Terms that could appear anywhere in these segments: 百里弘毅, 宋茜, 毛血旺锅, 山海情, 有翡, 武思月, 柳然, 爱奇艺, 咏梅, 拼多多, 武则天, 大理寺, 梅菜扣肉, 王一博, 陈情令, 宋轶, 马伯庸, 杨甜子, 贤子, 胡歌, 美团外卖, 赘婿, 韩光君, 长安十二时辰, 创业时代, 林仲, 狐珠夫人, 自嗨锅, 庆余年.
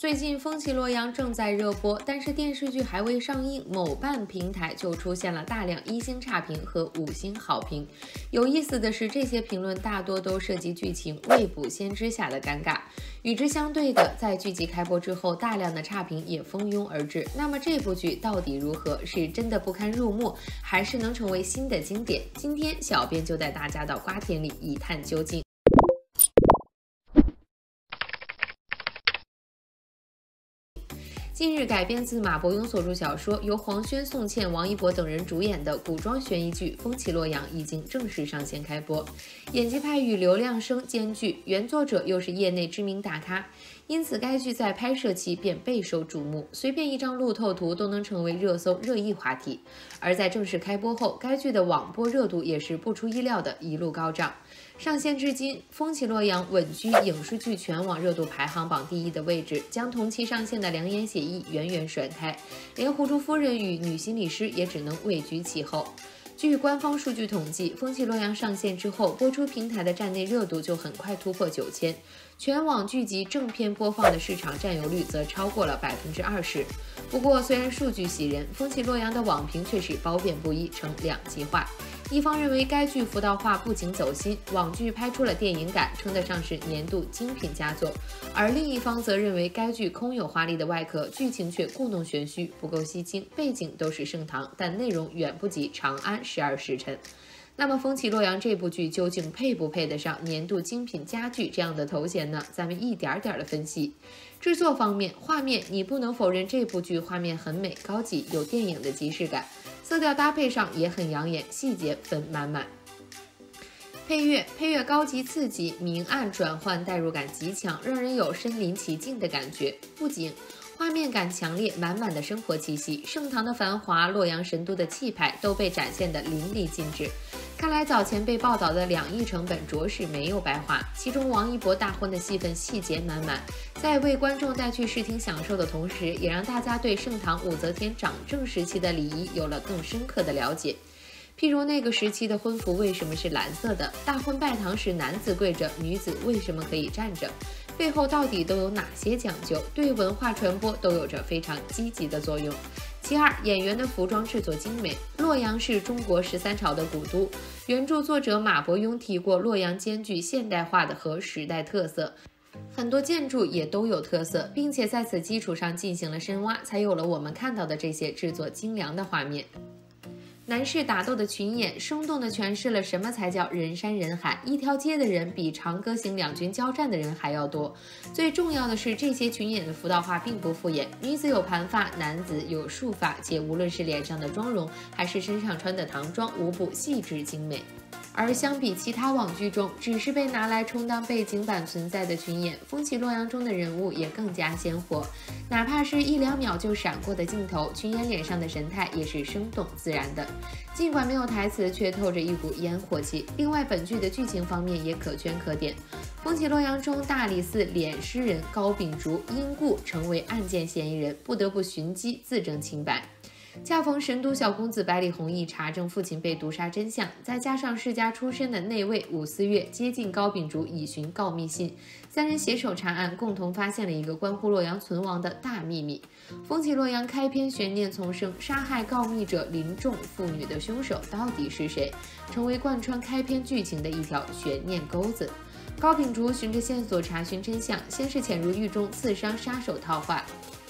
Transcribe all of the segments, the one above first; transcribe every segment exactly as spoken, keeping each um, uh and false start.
最近《风起洛阳》正在热播，但是电视剧还未上映，某瓣平台就出现了大量一星差评和五星好评。有意思的是，这些评论大多都涉及剧情未卜先知下的尴尬。与之相对的，在剧集开播之后，大量的差评也蜂拥而至。那么这部剧到底如何？是真的不堪入目，还是能成为新的经典？今天小编就带大家到瓜田里一探究竟。 近日改编自马伯庸所著小说，由黄轩、宋茜、王一博等人主演的古装悬疑剧《风起洛阳》已经正式上线开播。演技派与流量声兼具，原作者又是业内知名大咖，因此该剧在拍摄期便备受瞩目，随便一张路透图都能成为热搜热议话题。而在正式开播后，该剧的网播热度也是不出意料的一路高涨。 上线至今，《风起洛阳》稳居影视剧全网热度排行榜第一的位置，将同期上线的《良言写意》远远甩开，连《狐珠夫人》与《女心理师》也只能位居其后。据官方数据统计，《风起洛阳》上线之后，播出平台的站内热度就很快突破九千，全网剧集正片播放的市场占有率则超过了百分之二十。不过，虽然数据喜人，《风起洛阳》的网评却是褒贬不一，呈两极化。 一方认为该剧辅导化不仅走心，网剧拍出了电影感，称得上是年度精品佳作；而另一方则认为该剧空有华丽的外壳，剧情却故弄玄虚，不够吸睛，背景都是盛唐，但内容远不及《长安十二时辰》。那么，《风起洛阳》这部剧究竟配不配得上年度精品佳剧这样的头衔呢？咱们一点点的分析。 制作方面，画面你不能否认这部剧画面很美、高级，有电影的即视感；色调搭配上也很养眼，细节分满满。配乐，配乐高级刺激，明暗转换代入感极强，让人有身临其境的感觉。布景，画面感强烈，满满的生活气息，盛唐的繁华、洛阳神都的气派都被展现得淋漓尽致。 看来早前被报道的两亿成本着实没有白花，其中王一博大婚的戏份细节满满，在为观众带去视听享受的同时，也让大家对盛唐武则天掌政时期的礼仪有了更深刻的了解。譬如那个时期的婚服为什么是蓝色的，大婚拜堂时男子跪着，女子为什么可以站着，背后到底都有哪些讲究，对文化传播都有着非常积极的作用。 其二，演员的服装制作精美。洛阳是中国十三朝的古都，原著作者马伯庸提过，洛阳兼具现代化的和时代特色，很多建筑也都有特色，并且在此基础上进行了深挖，才有了我们看到的这些制作精良的画面。 男士打斗的群演生动地诠释了什么才叫人山人海，一条街的人比长歌行两军交战的人还要多。最重要的是，这些群演的服道化并不敷衍，女子有盘发，男子有束发，且无论是脸上的妆容，还是身上穿的唐装，无不细致精美。 而相比其他网剧中只是被拿来充当背景板存在的群演，《风起洛阳》中的人物也更加鲜活，哪怕是一两秒就闪过的镜头，群演脸上的神态也是生动自然的。尽管没有台词，却透着一股烟火气。另外，本剧的剧情方面也可圈可点。 《风起洛阳》中，大理寺敛尸人高秉烛因故成为案件嫌疑人，不得不寻机自证清白。 恰逢神都小公子百里弘毅查证父亲被毒杀真相，再加上世家出身的内卫武思月接近高秉烛以寻告密信，三人携手查案，共同发现了一个关乎洛阳存亡的大秘密。《风起洛阳》开篇悬念丛生，杀害告密者林仲父女的凶手到底是谁，成为贯穿开篇剧情的一条悬念钩子。 高秉烛循着线索查询真相，先是潜入狱中刺伤杀手套话，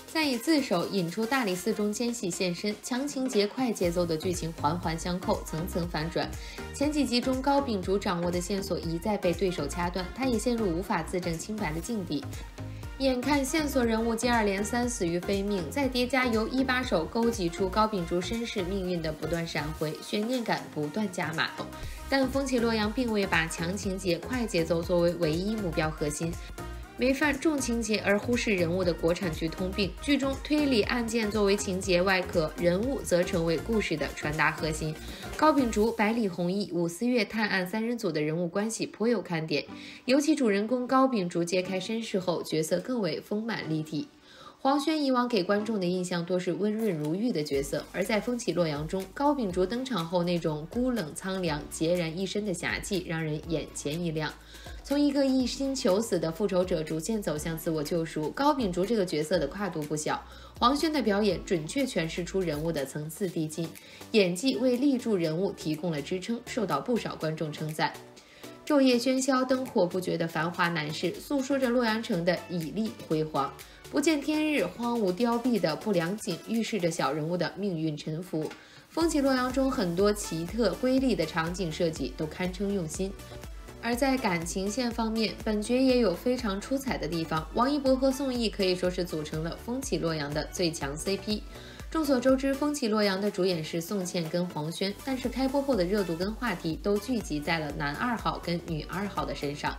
再以自首引出大理寺中奸细现身，强情节快节奏的剧情环环相扣，层层反转。前几集中，高秉烛掌握的线索一再被对手掐断，他也陷入无法自证清白的境地。 眼看线索人物接二连三死于非命，再叠加由一把手勾挤出高秉烛身世命运的不断闪回，悬念感不断加码。但《风起洛阳》并未把强情节、快节奏作为唯一目标核心，没犯重情节而忽视人物的国产剧通病。剧中推理案件作为情节外壳，人物则成为故事的传达核心。高秉烛、百里弘毅、武思月探案三人组的人物关系颇有看点，尤其主人公高秉烛揭开身世后，角色更为丰满立体。黄轩以往给观众的印象多是温润如玉的角色，而在《风起洛阳》中，高秉灼登场后那种孤冷苍凉、孑然一身的侠气，让人眼前一亮。从一个一心求死的复仇者逐渐走向自我救赎，高秉灼这个角色的跨度不小。黄轩的表演准确诠释出人物的层次递进，演技为立柱人物提供了支撑，受到不少观众称赞。 昼夜喧嚣、灯火不绝的繁华南市，诉说着洛阳城的绮丽辉煌；不见天日、荒芜凋敝的不良景，预示着小人物的命运沉浮。《风起洛阳》中很多奇特瑰丽的场景设计都堪称用心。而在感情线方面，本剧也有非常出彩的地方。王一博和宋轶可以说是组成了《风起洛阳》的最强 C P。 众所周知，《风起洛阳》的主演是宋茜跟黄轩，但是开播后的热度跟话题都聚集在了男二号跟女二号的身上。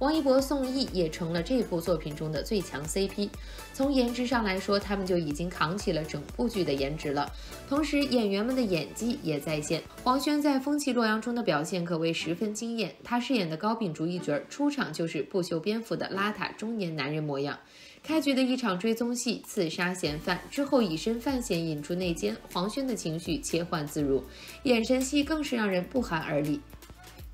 王一博、宋轶也成了这部作品中的最强 C P。从颜值上来说，他们就已经扛起了整部剧的颜值了。同时，演员们的演技也在线。黄轩在《风起洛阳》中的表现可谓十分惊艳，他饰演的高秉烛一角出场就是不修边幅的邋遢中年男人模样。 开局的一场追踪戏，刺杀嫌犯之后，以身犯险引出内奸，黄轩的情绪切换自如，眼神戏更是让人不寒而栗。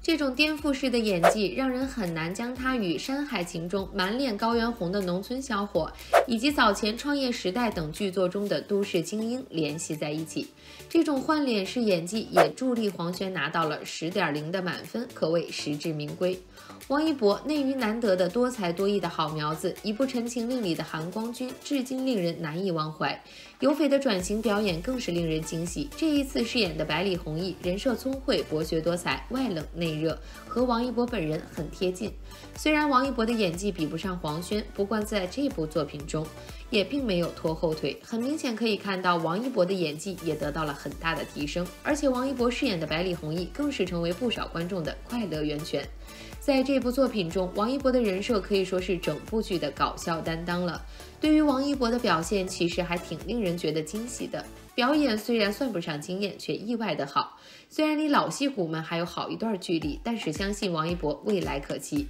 这种颠覆式的演技，让人很难将他与《山海情》中满脸高原红的农村小伙，以及早前《创业时代》等剧作中的都市精英联系在一起。这种换脸式演技也助力黄轩拿到了 十点零 的满分，可谓实至名归。 王一博内娱难得的多才多艺的好苗子，一部《陈情令》里的韩光君至今令人难以忘怀。有翡的转型表演更是令人惊喜。这一次饰演的百里弘毅，人设聪慧、博学多才，外冷内热，和王一博本人很贴近。虽然王一博的演技比不上黄轩，不过在这部作品中也并没有拖后腿。很明显可以看到，王一博的演技也得到了很大的提升，而且王一博饰演的百里弘毅更是成为不少观众的快乐源泉。 在这部作品中，王一博的人设可以说是整部剧的搞笑担当了。对于王一博的表现，其实还挺令人觉得惊喜的。表演虽然算不上惊艳，却意外的好。虽然离老戏骨们还有好一段距离，但是相信王一博未来可期。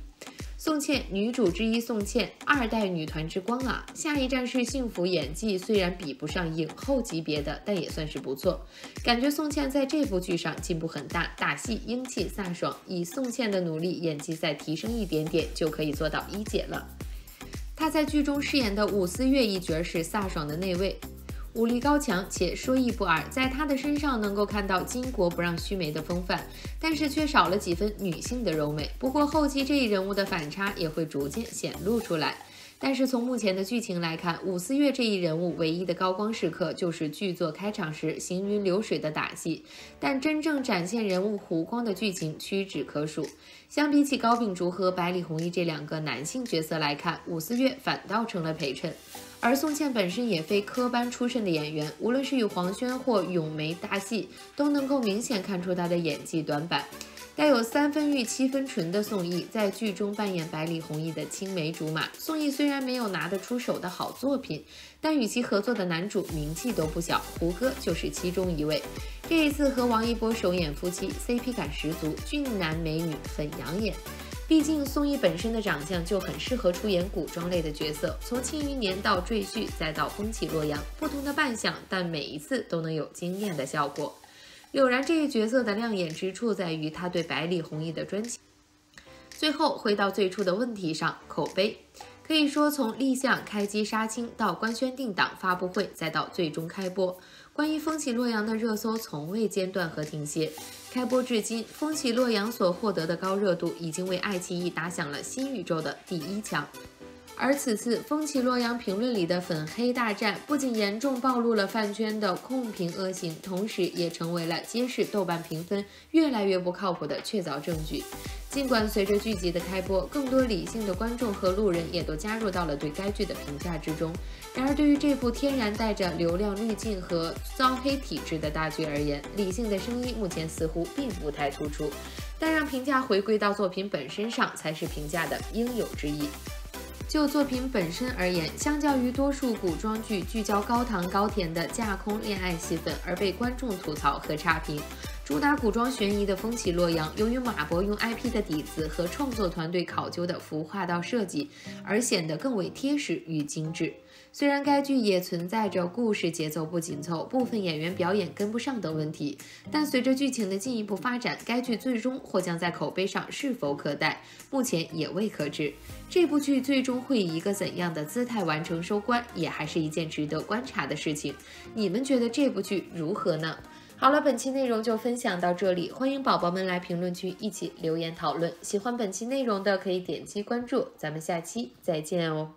宋茜，女主之一宋茜，二代女团之光啊！下一站是幸福，演技虽然比不上影后级别的，但也算是不错。感觉宋茜在这部剧上进步很大，打戏英气飒爽，以宋茜的努力，演技再提升一点点就可以做到一姐了。她在剧中饰演的武思月一角是飒爽的内卫。 武力高强且说一不二，在她的身上能够看到巾帼不让须眉的风范，但是却少了几分女性的柔美。不过后期这一人物的反差也会逐渐显露出来。但是从目前的剧情来看，武思月这一人物唯一的高光时刻就是剧作开场时行云流水的打戏，但真正展现人物弧光的剧情屈指可数。相比起高秉烛和百里弘毅这两个男性角色来看，武思月反倒成了陪衬。 而宋茜本身也非科班出身的演员，无论是与黄轩或咏梅搭戏，都能够明显看出她的演技短板。带有三分玉七分纯的宋轶在剧中扮演百里弘毅的青梅竹马。宋轶虽然没有拿得出手的好作品，但与其合作的男主名气都不小，胡歌就是其中一位。这一次和王一博首演夫妻 ，C P 感十足，俊男美女很养眼。 毕竟宋轶本身的长相就很适合出演古装类的角色，从《庆余年》到《赘婿》，再到《风起洛阳》，不同的扮相，但每一次都能有惊艳的效果。柳然这一角色的亮眼之处在于她对百里弘毅的专情。最后回到最初的问题上，口碑。 可以说，从立项、开机、杀青到官宣定档、发布会，再到最终开播，关于《风起洛阳》的热搜从未间断和停歇。开播至今，《风起洛阳》所获得的高热度已经为爱奇艺打响了新宇宙的第一枪。而此次《风起洛阳》评论里的粉黑大战，不仅严重暴露了饭圈的控评恶行，同时也成为了揭示豆瓣评分越来越不靠谱的确凿证据。 尽管随着剧集的开播，更多理性的观众和路人也都加入到了对该剧的评价之中。然而，对于这部天然带着流量滤镜和遭黑体质的大剧而言，理性的声音目前似乎并不太突出。但让评价回归到作品本身上，才是评价的应有之义。 就作品本身而言，相较于多数古装剧聚焦高糖高甜的架空恋爱戏份而被观众吐槽和差评，主打古装悬疑的风起洛阳，由于马伯庸 I P 的底子和创作团队考究的服化道设计，而显得更为贴实与精致。虽然该剧也存在着故事节奏不紧凑、部分演员表演跟不上等问题，但随着剧情的进一步发展，该剧最终或将在口碑上是否可待，目前也未可知。这部剧最终会以一个怎样的姿态完成收官，也还是一件值得观察的事情。你们觉得这部剧如何呢？ 好了，本期内容就分享到这里，欢迎宝宝们来评论区一起留言讨论。喜欢本期内容的可以点击关注，咱们下期再见哦。